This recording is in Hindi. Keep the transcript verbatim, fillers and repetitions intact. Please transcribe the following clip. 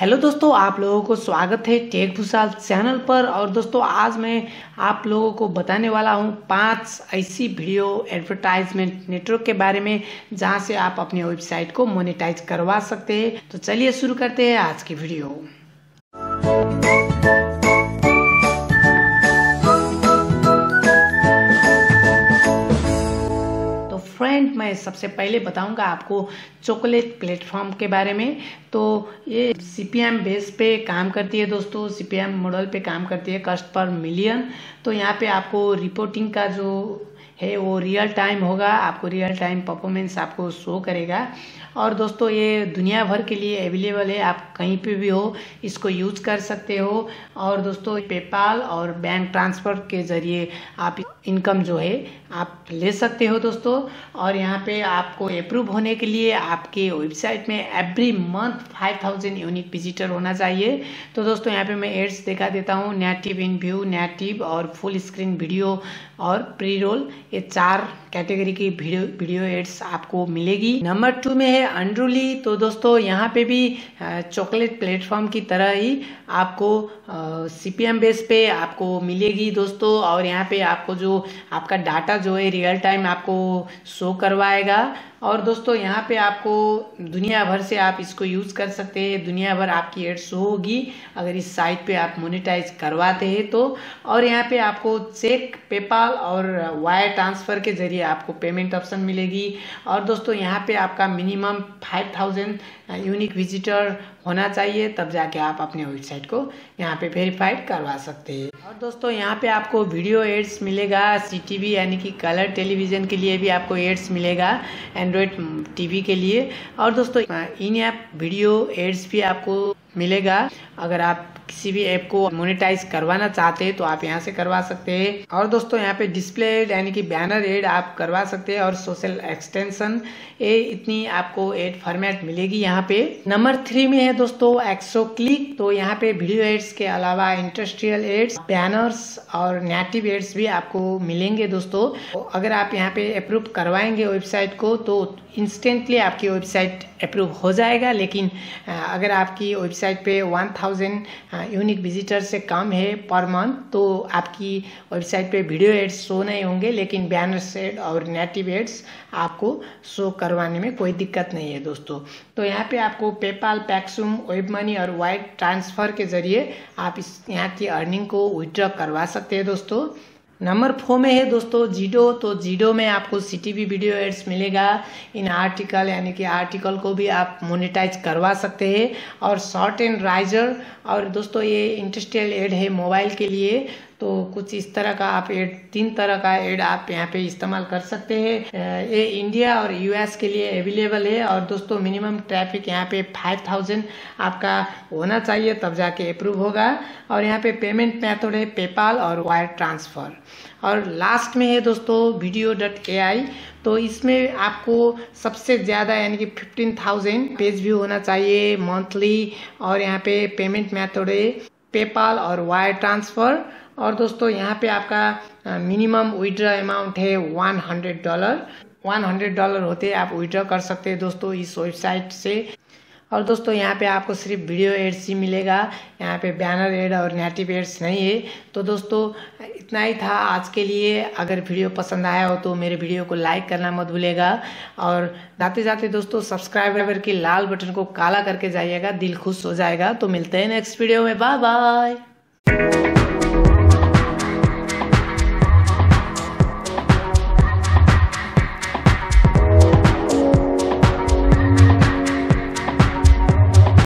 हेलो दोस्तों, आप लोगों को स्वागत है टेक भूसाल चैनल पर। और दोस्तों आज मैं आप लोगों को बताने वाला हूं पांच ऐसी वीडियो एडवर्टाइजमेंट नेटवर्क के बारे में जहां से आप अपनी वेबसाइट को मोनेटाइज करवा सकते हैं। तो चलिए शुरू करते हैं आज की वीडियो। फ्रेंड, मैं सबसे पहले बताऊंगा आपको चॉकलेट प्लेटफॉर्म के बारे में। तो ये सी पी एम बेस पे काम करती है दोस्तों, सी पी एम मॉडल पे काम करती है, कॉस्ट पर मिलियन। तो यहाँ पे आपको रिपोर्टिंग का जो है वो रियल टाइम होगा, आपको रियल टाइम परफॉर्मेंस आपको शो करेगा। और दोस्तों ये दुनिया भर के लिए अवेलेबल है, आप कहीं पे भी हो इसको यूज़ कर सकते हो। और दोस्तों पेपाल और बैंक ट्रांसफ़र के ज़रिए आप इनकम जो है आप ले सकते हो दोस्तों। और यहाँ पे आपको अप्रूव होने के लिए आपके वेबसाइट में every month five thousand unique visitor होना चाहिए। तो दोस्तों यहाँ पर मैं एड्स दिखा देता हूँ, नेटिव इन व्यू, नेटिव और फुल स्क्रीन वीडियो और प्री रोल, ये चार कैटेगरी की वीडियो वीडियो एड्स आपको मिलेगी। नंबर टू में है अंडरूली। तो दोस्तों यहाँ पे भी चॉकलेट प्लेटफॉर्म की तरह ही आपको सी पी एम बेस पे आपको मिलेगी दोस्तों। और यहाँ पे आपको जो आपका डाटा जो है रियल टाइम आपको शो करवाएगा। और दोस्तों यहाँ पे आपको दुनिया भर से आप इसको यूज़ कर सकते हैं, दुनिया भर आपकी एड्स होगी अगर इस साइट पे आप मोनेटाइज करवाते हैं तो। और यहाँ पे आपको चेक, पेपाल और वायर ट्रांसफ़र के ज़रिए आपको पेमेंट ऑप्शन मिलेगी। और दोस्तों यहाँ पे आपका minimum five thousand unique visitor होना चाहिए, तब जाके आप अपने वेबसाइट को यहाँ पे वेरीफाइड करवा सकते हैं। और दोस्तों यहाँ पे आपको वीडियो एड्स मिलेगा, सी टी वी यानी कि कलर टेलीविज़न के लिए भी आपको एड्स मिलेगा, एंड्रॉयड टीवी के लिए। और दोस्तों इन ऐप वीडियो एड्स भी आपको मिलेगा, अगर आप किसी भी ऐप को मोनेटाइज करवाना चाहते हैं तो आप यहां से करवा सकते हैं। और दोस्तों यहां पे डिस्प्ले एड यानी कि बैनर एड आप करवा सकते हैं और सोशल एक्सटेंशन, ये इतनी आपको एड फॉर्मेट मिलेगी यहां पे। नंबर थ्री में है दोस्तों एक्सो क्लिक। तो यहां पे वीडियो एड्स के अलावा इंडस्ट्रियल एड्स, बैनर्स और नेटिव एड्स भी आपको मिलेंगे दोस्तों। तो अगर आप यहाँ पे अप्रूव करवाएंगे वेबसाइट को तो इंस्टेंटली आपकी वेबसाइट अप्रूव हो जाएगा। लेकिन अगर आपकी वेबसाइट पे वन थाउजेंड यूनिक विजिटर से कम है पर मंथ तो आपकी वेबसाइट पे वीडियो एड्स शो नहीं होंगे, लेकिन बैनर्स एड और नेटिव एड्स आपको शो करवाने में कोई दिक्कत नहीं है दोस्तों। तो यहाँ पे आपको पेपाल, पैक्सुम, वेब मनी और वायर ट्रांसफ़र के ज़रिए आप इस यहाँ की अर्निंग को विड्रॉ करवा सकते हैं दोस्तों। नंबर फोर में है दोस्तों जीडो। तो जीडो में आपको C T V video ads मिलेगा, इन आर्टिकल यानी कि आर्टिकल को भी आप मोनेटाइज करवा सकते हैं, और शॉर्ट एंड राइजर। और दोस्तों ये इंडस्ट्रियल एड है मोबाइल के लिए, तो कुछ इस तरह का आप एड, तीन तरह का एड आप यहाँ पे इस्तेमाल कर सकते हैं। ये इंडिया और यू एस के लिए अवेलेबल है। और दोस्तों मिनिमम ट्रैफिक यहाँ पे फाइव थाउजेंड आपका होना चाहिए, तब जाके अप्रूव होगा। और यहाँ पे पेमेंट मेथड है पेपाल और वायर ट्रांसफ़र। और लास्ट में है दोस्तों वीडियो डॉट ए आई। तो इसमें आपको सबसे ज़्यादा यानी कि फिफ्टीन थाउजेंड पेज व्यू होना चाहिए मंथली। और यहाँ पे पेमेंट मेथड है पेपाल और वायर ट्रांसफ़र। और दोस्तों यहाँ पे आपका मिनिमम विड्रॉ अमाउंट है one hundred dollar. One hundred dollar होते हैं आप विड्रॉ कर सकते हैं दोस्तों इस वेबसाइट से। और दोस्तों यहाँ पे आपको सिर्फ वीडियो एड्स ही मिलेगा, यहाँ पे बैनर एड और नेटिव एड्स नहीं है। तो दोस्तों इतना ही था आज के लिए। अगर वीडियो पसंद आया हो तो मेरे वीडियो को लाइक करना मत भूलेगा। और जाते जाते दोस्तों सब्सक्राइबर के लाल बटन को काला करके जाइएगा, दिल खुश हो जाएगा। तो मिलते हैं नेक्स्ट वीडियो में, बाय बाय।